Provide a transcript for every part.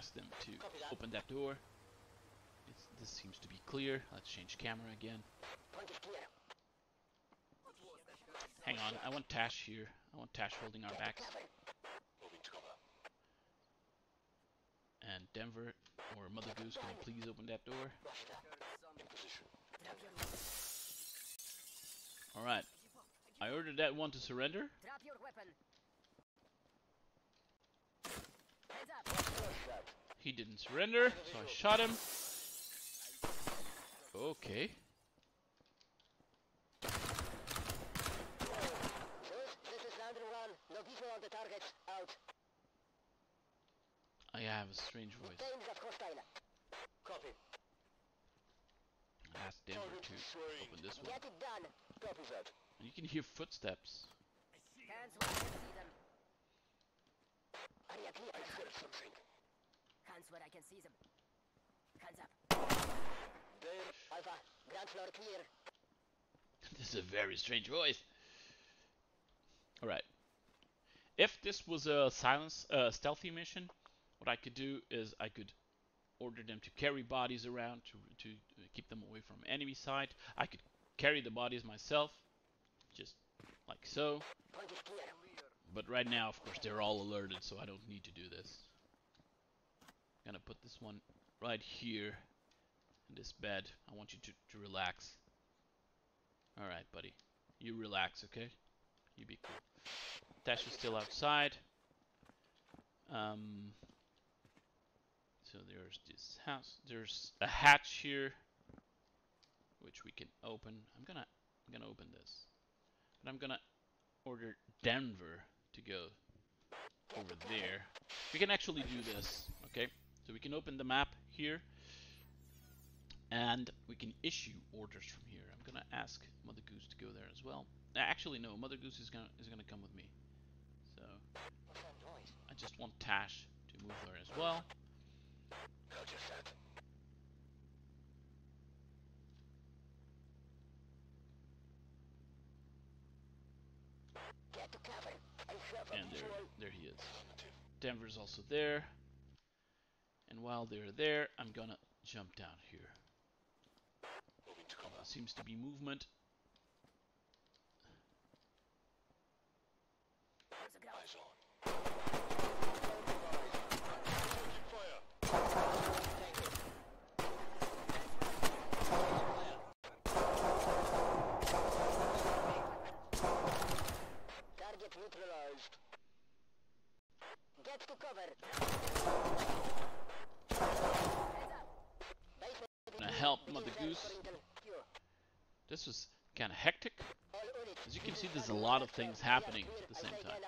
ask them to open that door. This seems to be clear. Let's change camera again. Hang on, I want Tash here. I want Tash holding our backs. And Denver or Mother Goose, can you please open that door? Alright. I ordered that one to surrender. Drop your weapon. He didn't surrender, so I shot him. Okay. I have a strange voice. I asked Denver to open this one. And you can hear footsteps. I heard something. Hands where I can see them. Hands up. Alpha, ground floor clear. This is a very strange voice. Alright. If this was a stealthy mission, what I could do is I could order them to carry bodies around to keep them away from enemy side. I could carry the bodies myself, just like so. But right now, of course, they're all alerted, so I don't need to do this. I'm gonna put this one right here in this bed. I want you to relax. Alright, buddy. You relax, okay? You be cool. Tash is still outside. So there's this house. There's a hatch here, which we can open. I'm gonna open this. But I'm gonna order Denver to go over there. We can actually do this, okay? So we can open the map here, and we can issue orders from here. I'm gonna ask Mother Goose to go there as well. Actually, no, Mother Goose is gonna come with me. So I just want Tash to move there as well. And there he is. Denver's also there. And while they're there, I'm gonna jump down here. There seems to be movement. Target neutralized. Get to cover. I'm gonna help Mother Goose. This was kind of hectic. As you can see, there's a lot of things happening at the same time.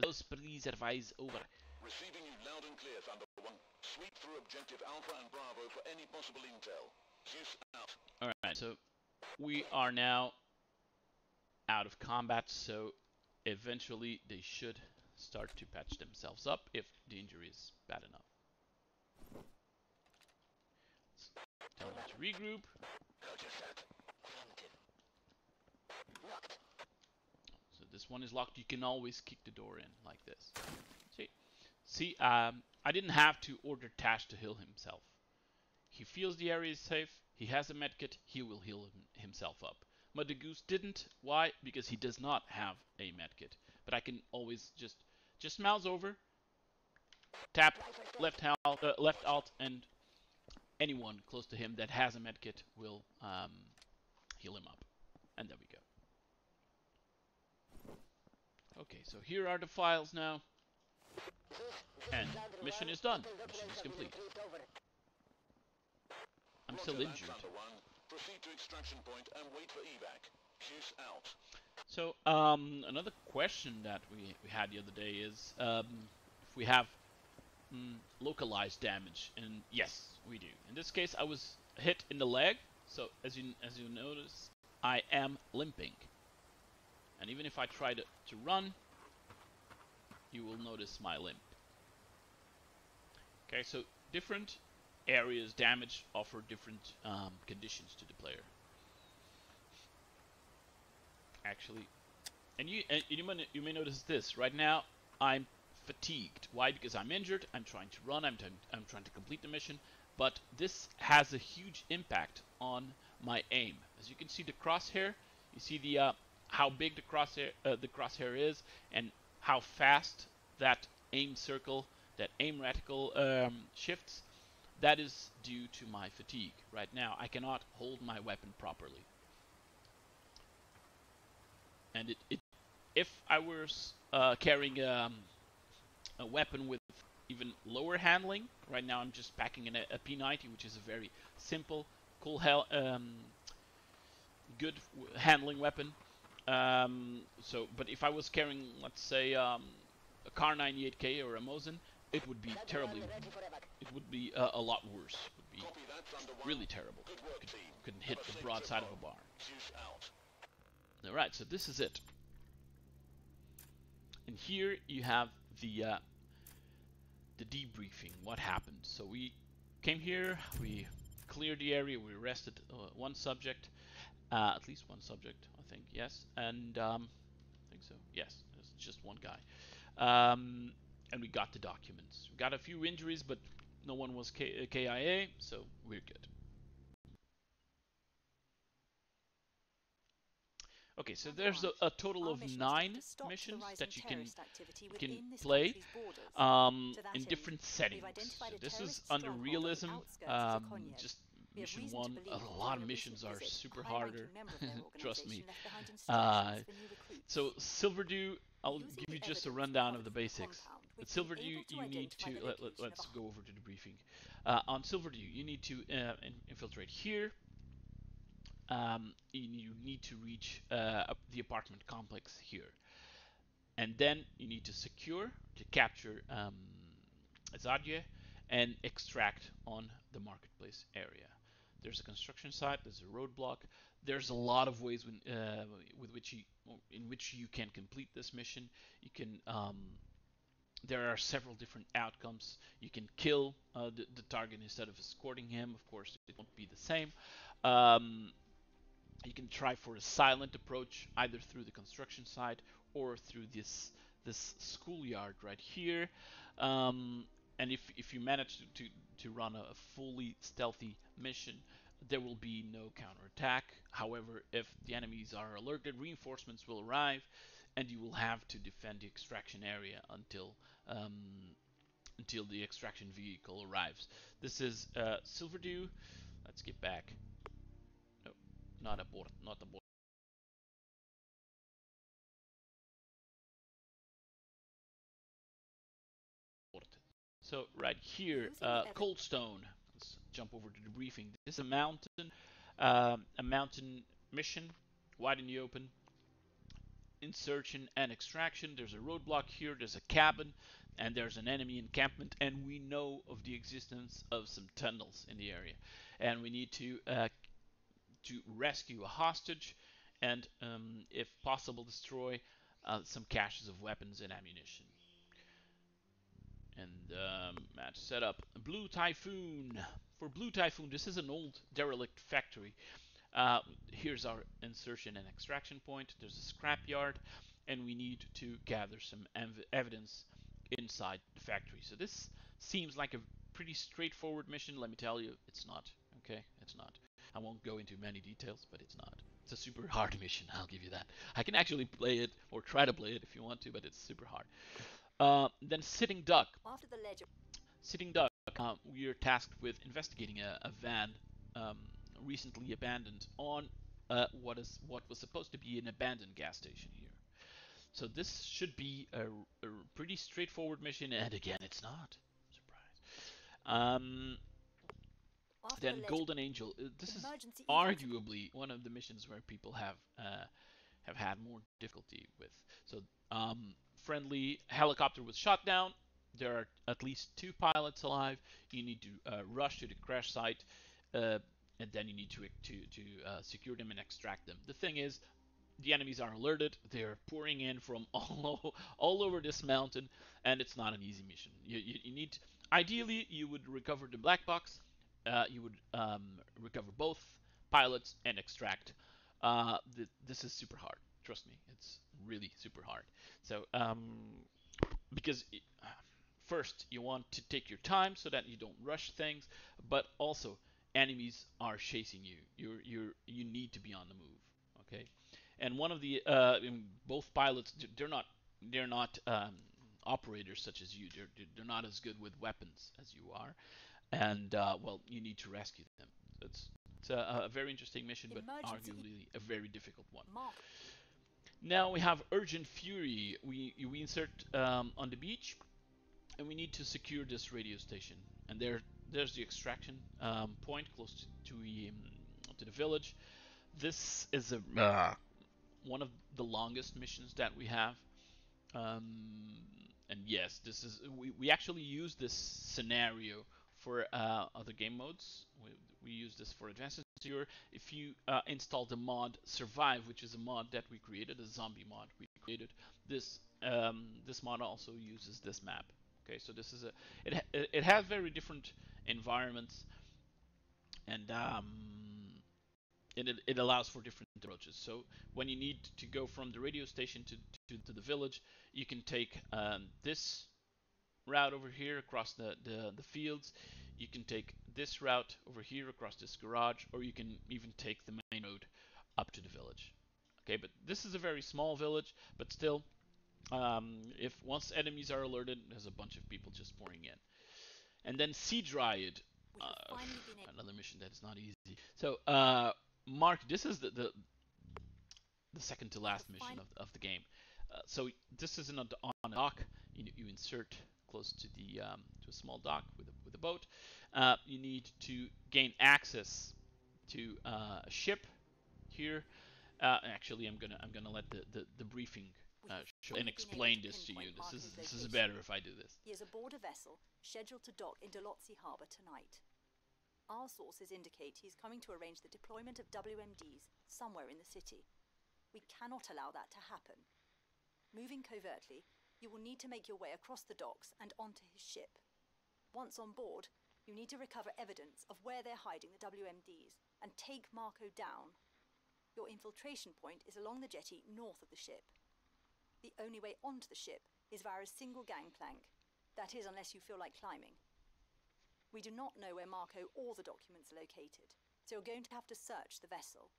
Those please advise over. Receiving you loud and clear, Thunder 1. Sweep through objective Alpha and Bravo for any possible intel. Zeus out. Alright, so we are now out of combat, so eventually they should start to patch themselves up if the injury is bad enough. Let's tell them to regroup. So this one is locked. You can always kick the door in like this. See, I didn't have to order Tash to heal himself. He feels the area is safe. He has a medkit. He will heal himself up. Mother Goose didn't. Why? Because he does not have a medkit. But I can always just mouse over, tap left alt, and anyone close to him that has a medkit will heal him up. And there we go. Okay, so here are the files now, and mission is done. Mission is complete. I'm still injured. So, another question that we had the other day is if we have localized damage, and yes, we do. In this case, I was hit in the leg, so as you notice, I am limping. And even if I try to run, you will notice my limp. Okay, so different areas damage offer different conditions to the player. Actually, and you may notice this. Right now, I'm fatigued. Why? Because I'm injured, I'm trying to run, I'm trying to complete the mission, but this has a huge impact on my aim. As you can see the crosshair, you see the how big the crosshair is, and how fast that aim circle, that aim reticle shifts. That is due to my fatigue. Right now I cannot hold my weapon properly. And if I were carrying a weapon with even lower handling, right now I'm just packing in a P90, which is a very simple, cool, good handling weapon. But if I was carrying, let's say, a Kar98K or a Mosin, it would be terribly. It would be a lot worse. It would be really terrible. Couldn't hit the broadside of a barn. All right, so this is it. And here you have the debriefing. What happened? So we came here. We cleared the area. We arrested one subject. At least one subject, I think, yes, and I think so, yes, it's just one guy, and we got the documents. We got a few injuries, but no one was KIA, so we're good. Okay, so there's a total of 9 missions that you can play in different settings. So this is under realism, just Mission 1, a lot of missions are super harder, trust me. So Silverdew, I'll give you just a rundown of the basics. With Silverdew, you need to, let's go over to the briefing. On Silverdew, you need to infiltrate here. You need to reach the apartment complex here. And then you need to secure, to capture Isadje, and extract on the marketplace area. There's a construction site, there's a roadblock, there's a lot of ways in which you can complete this mission. You can, there are several different outcomes. You can kill the target instead of escorting him. Of course, it won't be the same. You can try for a silent approach, either through the construction site or through this schoolyard right here. And if you manage to run a fully stealthy mission, there will be no counterattack. However, if the enemies are alerted, reinforcements will arrive, and you will have to defend the extraction area until the extraction vehicle arrives. This is Silverdew. Let's get back. No, not abort, not abort. So right here, Coldstone. Let's jump over to the briefing. This is a mountain mission, wide in the open, insertion and extraction. There's a roadblock here, there's a cabin, and there's an enemy encampment, and we know of the existence of some tunnels in the area. And we need to rescue a hostage and, if possible, destroy some caches of weapons and ammunition. And match setup. Blue Typhoon. For Blue Typhoon, this is an old derelict factory. Here's our insertion and extraction point. There's a scrapyard, and we need to gather some evidence inside the factory. So this seems like a pretty straightforward mission. Let me tell you, it's not. Okay, it's not. I won't go into many details, but it's not. It's a super hard mission, I'll give you that. I can actually play it, or try to play it if you want to, but it's super hard. Then Sitting Duck. After the ledger. Sitting Duck, we are tasked with investigating a van recently abandoned on what was supposed to be an abandoned gas station here. So this should be a pretty straightforward mission, and again, it's not. Surprise. Then Golden Angel. This is arguably one of the missions where people have had more difficulty with. So. Friendly helicopter was shot down. There are at least 2 pilots alive. You need to rush to the crash site, and then you need to secure them and extract them. The thing is, the enemies are alerted. They're pouring in from all over this mountain, and it's not an easy mission. You need, ideally, you would recover the black box. You would recover both pilots and extract. This is super hard. Trust me, it's really super hard. So because first you want to take your time so that you don't rush things, but also enemies are chasing you. You need to be on the move, okay? And one of the both pilots, they're not operators such as you. They're not as good with weapons as you are, and well, you need to rescue them. It's a very interesting mission, but arguably a very difficult one. Now we have Urgent Fury. We insert on the beach, and we need to secure this radio station. And there's the extraction point close to the village. This is a one of the longest missions that we have, and yes, this is we actually use this scenario for other game modes. We use this for Advanced Enduro. If you install the mod Survive, which is a mod that we created, a zombie mod we created, this mod also uses this map. Okay, so this is it has very different environments, and it allows for different approaches. So when you need to go from the radio station to the village, you can take this route over here across the fields. You can take this route over here across this garage, or you can even take the main road up to the village. Okay, but this is a very small village, but still, if once enemies are alerted, there's a bunch of people just pouring in. And then Sea Dryad, another mission that's not easy. So Mark, this is the second to last mission of the game. So this is on a dock. You insert close to the to a small dock with a boat. You need to gain access to a ship here. Actually, I'm gonna let the briefing show and explain this to you. This is better if I do this. He is aboard a vessel scheduled to dock in Delotze Harbor tonight. Our sources indicate he's coming to arrange the deployment of WMDs somewhere in the city. We cannot allow that to happen. Moving covertly, you will need to make your way across the docks and onto his ship. Once on board, you need to recover evidence of where they're hiding the WMDs and take Marco down. Your infiltration point is along the jetty north of the ship. The only way onto the ship is via a single gangplank. That is, unless you feel like climbing. We do not know where Marco or the documents are located, so you're going to have to search the vessel.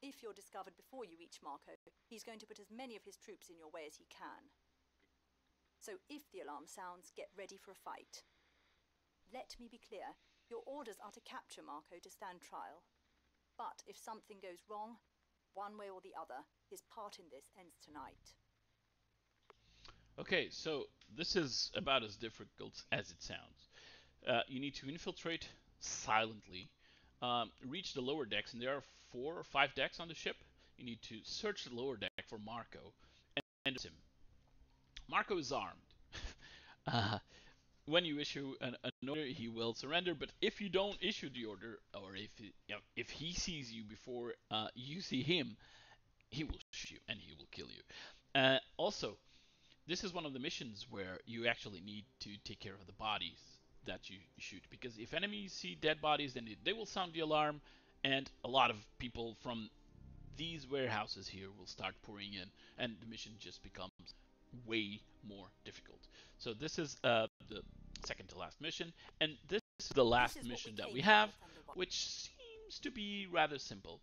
If you're discovered before you reach Marco, he's going to put as many of his troops in your way as he can. So if the alarm sounds, get ready for a fight. Let me be clear, your orders are to capture Marco to stand trial. But if something goes wrong, one way or the other, his part in this ends tonight. Okay, so this is about as difficult as it sounds. You need to infiltrate silently, reach the lower decks, and there are 4 or 5 decks on the ship. You need to search the lower deck for Marco and him. Marco is armed. When you issue an order, he will surrender, but if you don't issue the order, or if he sees you before you see him, he will shoot you and he will kill you. Also, this is one of the missions where you actually need to take care of the bodies that you shoot, because if enemies see dead bodies, then they will sound the alarm, and a lot of people from these warehouses here will start pouring in, and the mission just becomes way more difficult. So this is the second to last mission, and this is the last mission that we have, which seems to be rather simple.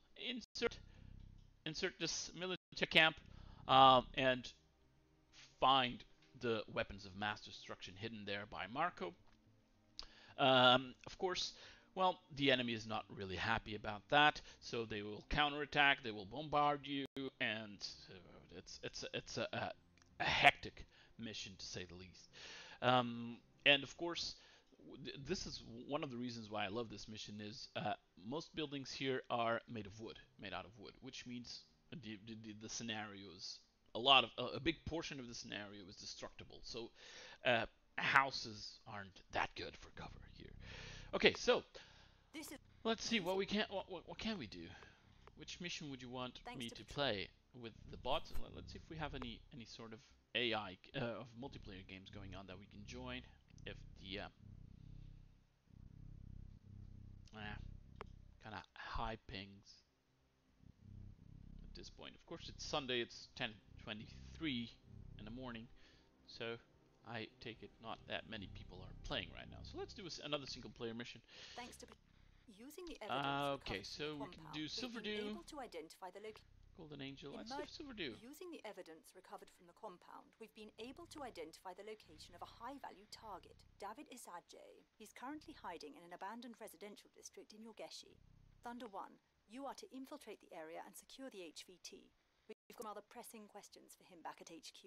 Insert this military camp and find the weapons of mass destruction hidden there by Marco. Of course, well, the enemy is not really happy about that, so they will counterattack, they will bombard you, and it's a hectic mission, to say the least. And of course, this is one of the reasons why I love this mission is most buildings here are made out of wood, which means the scenarios, a big portion of the scenario is destructible. So houses aren't that good for cover here. Okay, so let's see what we can what can we do. Which mission would you want me to play with the bot? Let's see if we have any sort of AI of multiplayer games going on that we can join. If the kind of high pings at this point. Of course, it's Sunday. It's 10:23 in the morning. So I take it not that many people are playing right now. So let's do another single player mission. Thanks to using the evidence okay, so we can do Silverdew, able to identify the Golden Angel. Let's do Silverdew. Using the evidence recovered from the compound, we've been able to identify the location of a high-value target, David Isadje. He's currently hiding in an abandoned residential district in Yorgeshi. Thunder 1, you are to infiltrate the area and secure the HVT. We've got other pressing questions for him back at HQ.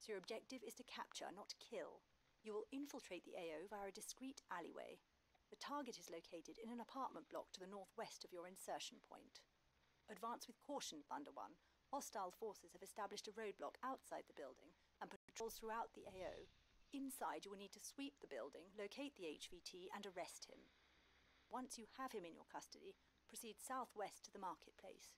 So your objective is to capture, not kill. You will infiltrate the AO via a discreet alleyway. The target is located in an apartment block to the northwest of your insertion point. Advance with caution, Thunder 1. Hostile forces have established a roadblock outside the building and patrols throughout the AO. Inside, you will need to sweep the building, locate the HVT, and arrest him. Once you have him in your custody, proceed southwest to the marketplace.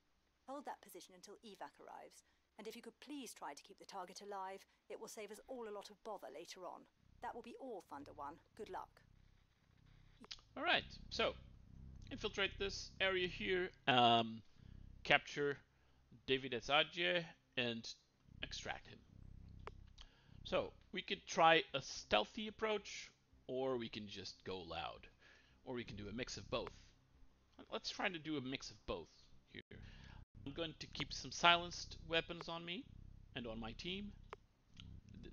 Hold that position until evac arrives. And if you could please try to keep the target alive, it will save us all a lot of bother later on. That will be all, Thunder 1. Good luck. Alright, so infiltrate this area here, capture David Isadje and extract him. So we could try a stealthy approach, or we can just go loud, or we can do a mix of both. Let's try to do a mix of both here. I'm going to keep some silenced weapons on me and on my team.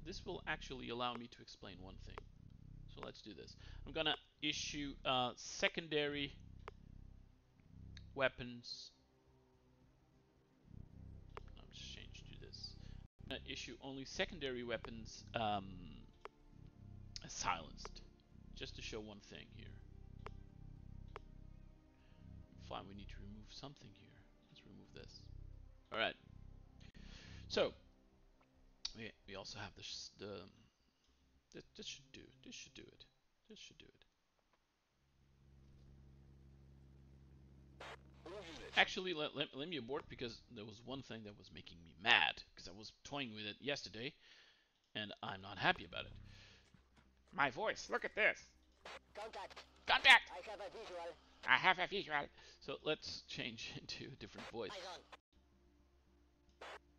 This will actually allow me to explain one thing. So let's do this. I'm going to issue secondary weapons. I'll just change to this. I'm going to issue only secondary weapons silenced, just to show one thing here. Fine, we need to remove something here. Let's remove this. All right. So we also have this. This should do. This should do it. This should do it. Actually, let me abort, because there was one thing that was making me mad, because I was toying with it yesterday, and I'm not happy about it. My voice. Look at this. Contact. Contact. I have a visual. I have a visual. So let's change into a different voice.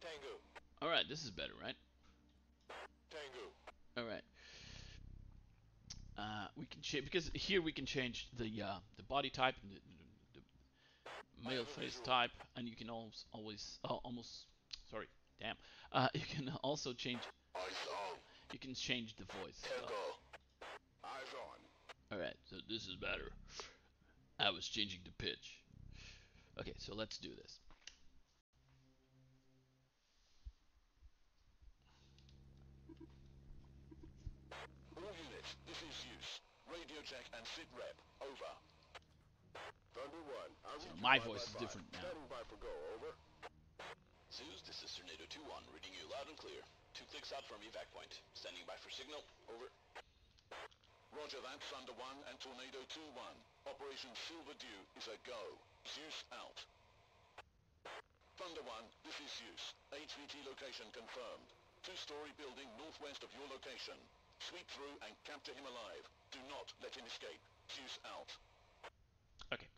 Tango. All right, this is better, right? Tango. All right. We can change, because here we can change the body type and the male face type, and you can you can also change. You can change the voice. Eyes on. All right, so this is better. I was changing the pitch. Okay, so let's do this. All units, this is use. Radio check and sit rep. Over. Thunder 1. So my voice is different now. Standing by for go, over. Zeus, this is Tornado 2-1, reading you loud and clear. 2 clicks out from evac point. Standing by for signal. Over. Roger that, Thunder 1 and Tornado 2-1. Operation Silverdew is a go. Zeus out. Thunder 1, this is Zeus. HVT location confirmed. 2-story building northwest of your location. Sweep through and capture him alive. Do not let him escape. Zeus out. Okay,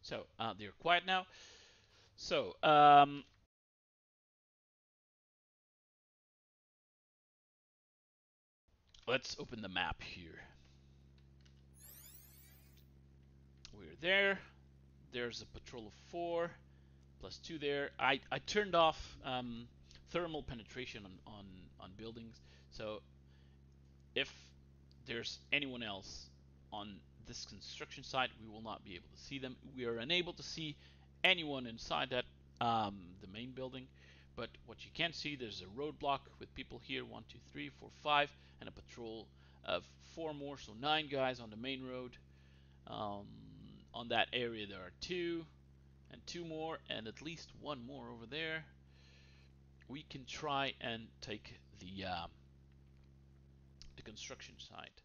so they're quiet now. So, let's open the map here. We're there. There's a patrol of 4, +2 there. I turned off thermal penetration on buildings, so if there's anyone else on this construction site, we will not be able to see them. We are unable to see anyone inside that the main building, but what you can see, there's a roadblock with people here, 1, 2, 3, 4, 5, and a patrol of 4 more, so 9 guys on the main road. On that area there are 2 and 2 more and at least 1 more over there. We can try and take the construction site,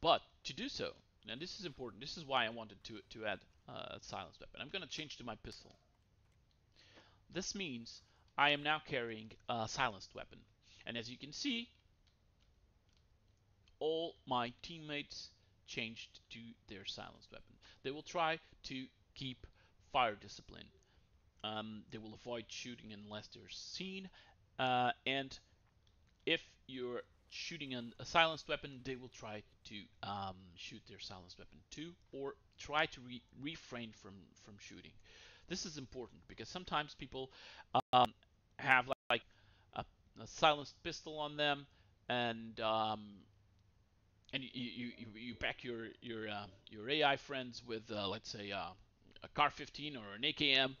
but to do so, and this is important, this is why I wanted to add a silenced weapon. I'm going to change to my pistol. This means I am now carrying a silenced weapon, and as you can see, all my teammates changed to their silenced weapon. They will try to keep fire discipline. They will avoid shooting unless they're seen, and if you're shooting a silenced weapon, they will try to shoot their silenced weapon too, or try to refrain from shooting. This is important because sometimes people have like a silenced pistol on them, and you pack your AI friends with let's say a CAR-15 or an AKM,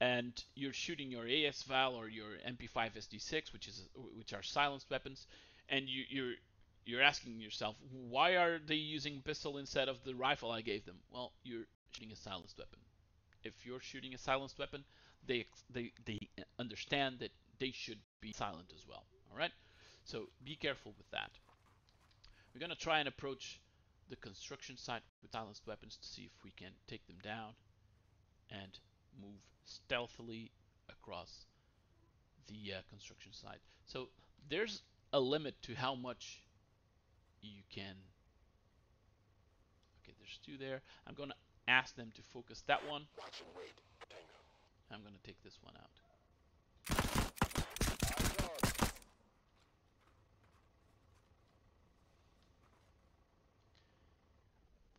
and you're shooting your AS Val or your MP5 SD6, which are silenced weapons, and you're asking yourself, why are they using pistol instead of the rifle I gave them? Well, you're shooting a silenced weapon. If you're shooting a silenced weapon, they understand that they should be silent as well. All right, so be careful with that. We're gonna try and approach the construction site with silenced weapons to see if we can take them down and move stealthily across the construction site. So there's a limit to how much you can. Okay, there's two there. I'm gonna ask them to focus that one. Watch and wait, Tango. I'm gonna take this one out. I'm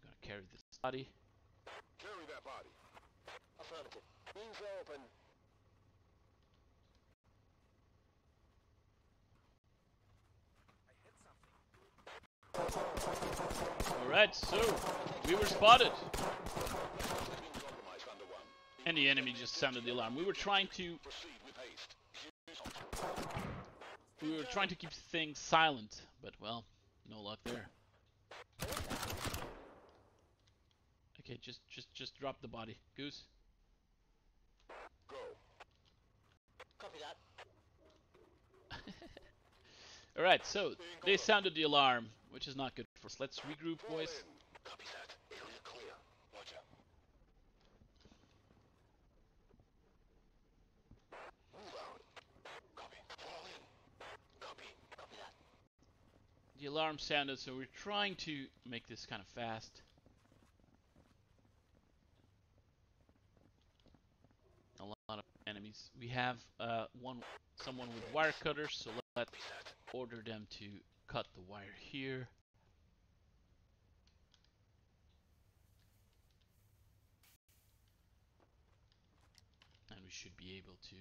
gonna carry this body. Carry that body. Affirmative. Means open. Alright, so we were spotted. And the enemy just sounded the alarm. We were trying to keep things silent, but well, no luck there. Okay, just drop the body. Goose. Go. Copy that. Alright, so they sounded the alarm, which is not good. First, let's regroup, boys. Copy that. Area clear. Watch out. Move out. Copy. Fall in. Copy. Copy that. The alarm sounded, so we're trying to make this kind of fast. A lot of enemies. We have someone with wire cutters, so let's order them to cut the wire here. And we should be able to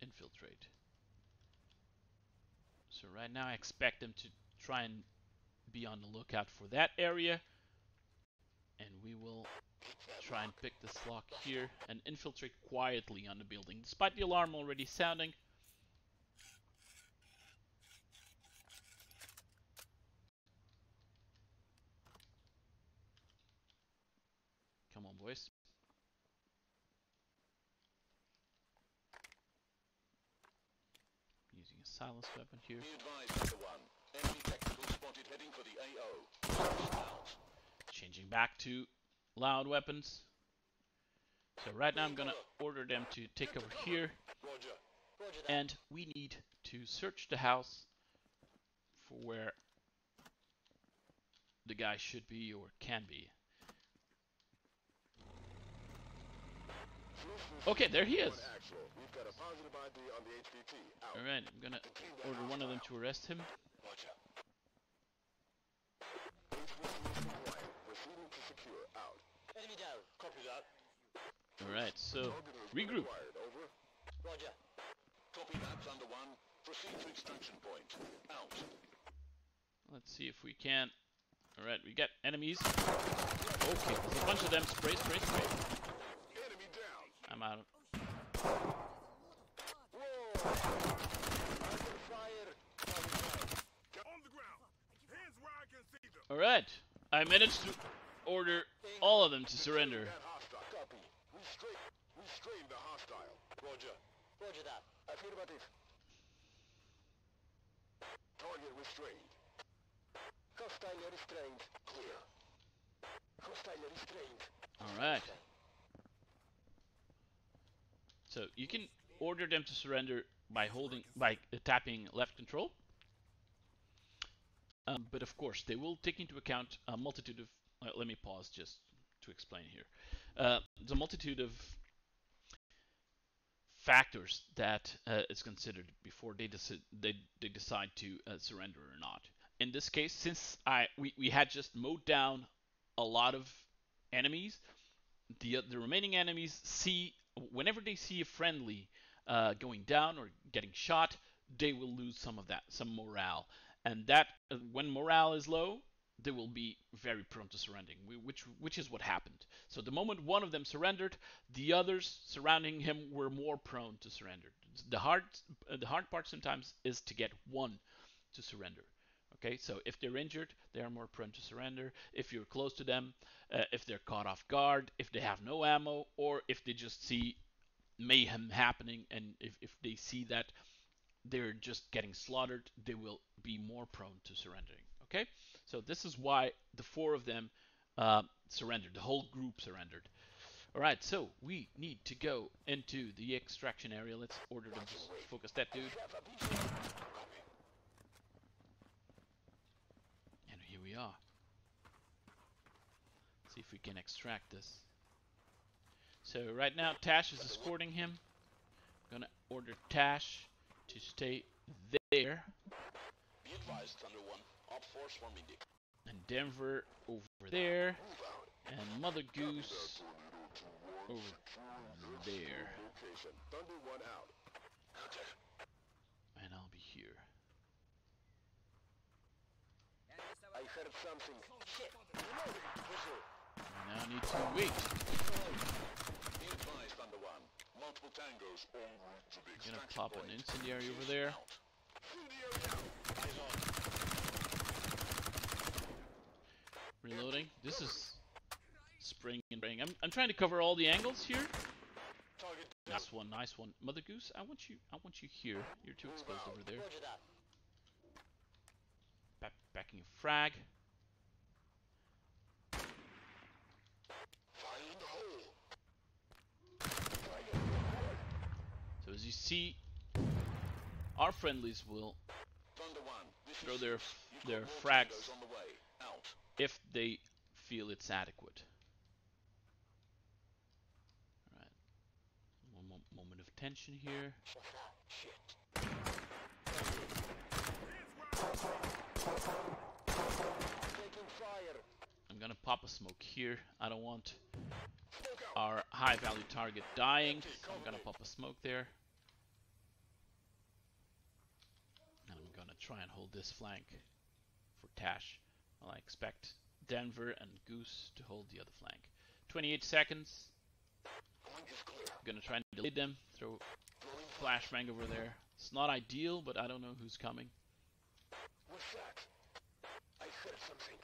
infiltrate. So right now I expect them to try and be on the lookout for that area. And we will try and pick this lock here and infiltrate quietly on the building, despite the alarm already sounding. Come on, boys. Using a silenced weapon here. Changing back to loud weapons. So right now I'm gonna order them to take over here. And we need to search the house for where the guy should be or can be. Okay, there he is. Alright, I'm gonna order one of them to arrest him. Alright, so regroup. Roger. Copy that, under one. Proceed to extraction point. Out. Let's see if we can. Alright, we got enemies. Okay, there's a bunch of them. Spray, spray, spray. I'm out. Alright, I managed to order all of them to surrender. Alright. So you can order them to surrender by holding, by tapping left control. But of course, they will take into account a multitude of. Let me pause just to explain here. There's a multitude of factors that is considered before they decide to surrender or not. In this case, since we had just mowed down a lot of enemies, the remaining enemies see, whenever they see a friendly going down or getting shot, they will lose some of that, some morale. And that, when morale is low, they will be very prone to surrendering, which is what happened. So the moment one of them surrendered, the others surrounding him were more prone to surrender. The hard part sometimes is to get one to surrender. Okay, so if they're injured, they are more prone to surrender. If you're close to them, if they're caught off guard, if they have no ammo, or if they just see mayhem happening, and if they see that they're just getting slaughtered, they will be more prone to surrendering. Okay, so this is why the four of them surrendered, the whole group surrendered. All right, so we need to go into the extraction area. Let's order them to focus that dude. And here we are. Let's see if we can extract this. So right now Tash is escorting him. I'm gonna order Tash to stay there. Be advised, Thunder One. And Denver over there, and Mother Goose over there, and I'll be here. I heard something. Now I need to wait. I'm gonna pop an incendiary over there. Reloading. This is spring and bang. I'm trying to cover all the angles here. Nice one, nice one. Mother Goose, I want you here. You're too exposed over there. Backing a frag. So as you see, our friendlies will throw their frags if they feel it's adequate. Alright. One moment of tension here. I'm gonna pop a smoke here. I don't want our high value target dying, so I'm gonna pop a smoke there. And I'm gonna try and hold this flank for Tash. Well, I expect Denver and Goose to hold the other flank. 28 seconds. I'm gonna try and delay them. Throw flashbang over there. It's not ideal, but I don't know who's coming. What's that? I heard something.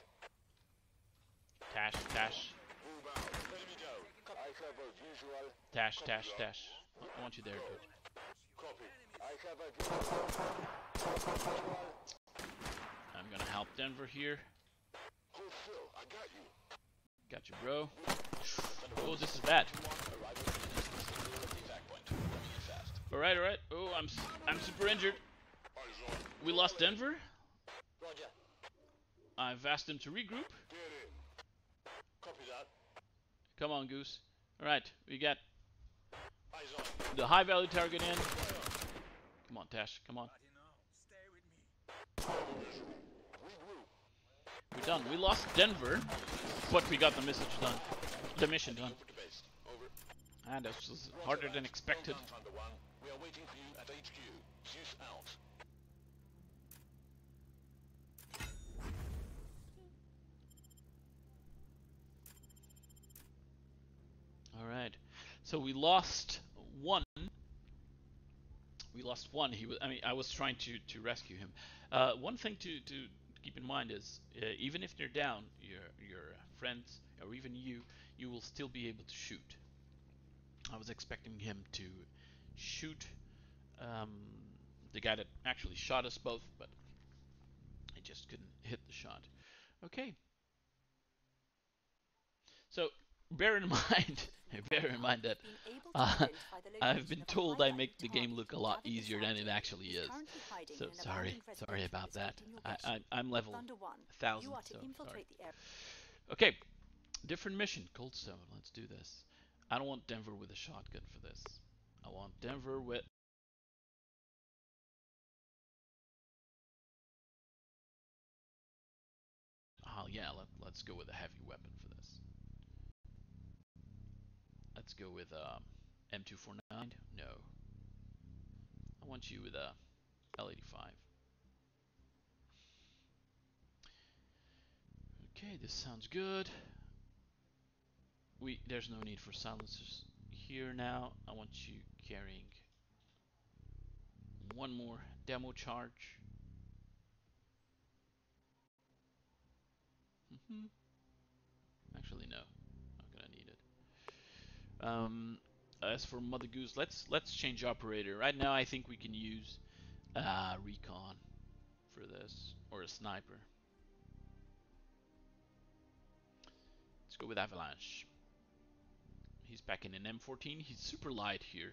Tash, Tash. Move out. Let me go. I have a visual. Tash, Tash, Tash. I want you there, dude. Copy. I have a visual. I'm gonna help Denver here. I got you, bro. Oh, this is bad. All right, all right. Oh, I'm super injured. We lost Denver. I've asked him to regroup. Come on, Goose. All right, we got the high-value target in. Come on, Tash. Come on. We're done. We lost Denver, but we got the message done. The mission done. And that was harder than expected. We are waiting for you at HQ. Juice out. All right. So we lost one. We lost one. He was. I mean, I was trying to rescue him. One thing to keep in mind is even if they're down, your friends or even you will still be able to shoot. I was expecting him to shoot the guy that actually shot us both, but I just couldn't hit the shot. Okay, so bear in mind that I've been told I make the game look a lot easier than it actually is. So sorry about that. I'm level 1000. So sorry. Okay, different mission, Coldstone. Let's do this. I don't want Denver with a shotgun for this. I want Denver with let's go with a heavy weapon for this. Let's go with M249. No, I want you with a L85. Okay, this sounds good. There's no need for silencers here now. I want you carrying one more demo charge. Actually, no, not gonna need it. As for Mother Goose, let's change operator. Right now, I think we can use recon for this, or a sniper. Let's go with Avalanche. He's packing an M14. He's super light here.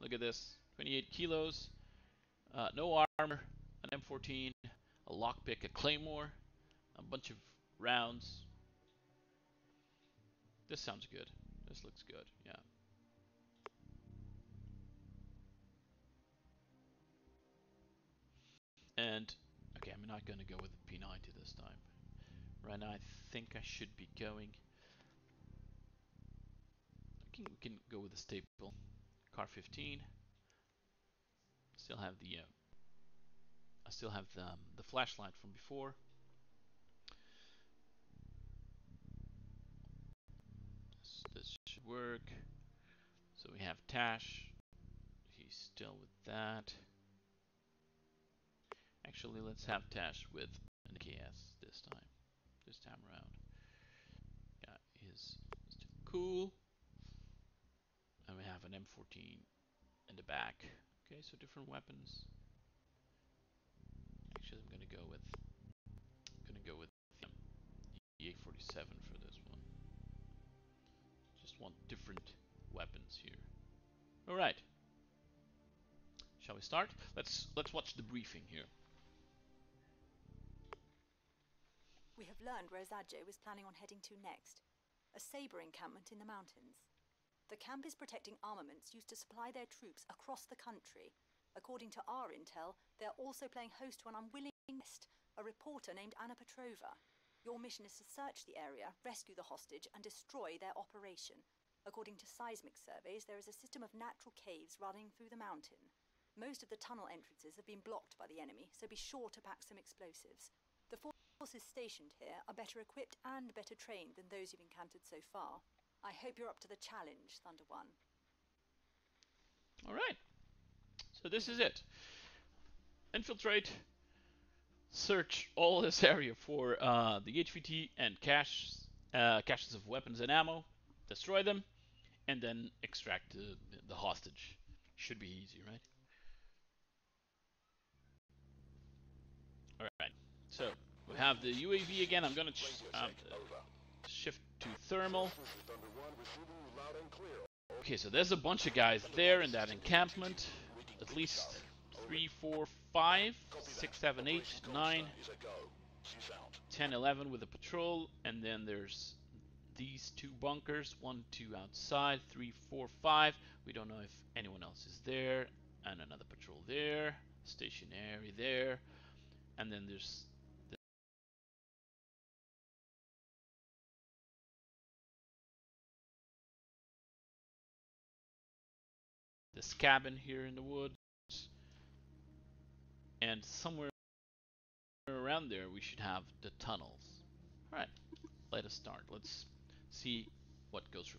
Look at this, 28 kilos. No armor, an M14, a lockpick, a claymore, a bunch of rounds. This sounds good. This looks good, yeah. And, okay, I'm not going to go with the P90 this time. Right now, I think I should be going... I think we can go with the staple, CAR-15. Still have the I still have the flashlight from before. This should work. So we have Tash. He's still with that. Actually, let's have Tash with an AKS this time around. That is still cool. And we have an M14 in the back. Okay, so different weapons. Actually, I'm gonna go with the A47 for this one. Just want different weapons here. All right. Shall we start? Let's watch the briefing here. We have learned Rosaggio was planning on heading to next, a saber encampment in the mountains. The camp is protecting armaments used to supply their troops across the country. According to our intel, they're also playing host to an unwilling guest, a reporter named Anna Petrova. Your mission is to search the area, rescue the hostage, and destroy their operation. According to seismic surveys, there is a system of natural caves running through the mountain. Most of the tunnel entrances have been blocked by the enemy, so be sure to pack some explosives. The forces stationed here are better equipped and better trained than those you've encountered so far. I hope you're up to the challenge, Thunder One. All right. So this is it. Infiltrate, search all this area for the HVT and caches of weapons and ammo, destroy them, and then extract the hostage. Should be easy, right? All right. So we have the UAV again. I'm gonna shift to thermal. Okay, so there's a bunch of guys there in that encampment. At least 3, 4, 5, 6, 7, 8, 9, 10, 11 with a patrol. And then there's these two bunkers, 1, 2 outside, 3, 4, 5. We don't know if anyone else is there. And another patrol there, stationary there. And then there's... this cabin here in the woods, and somewhere around there we should have the tunnels. All right, let us start. Let's see what goes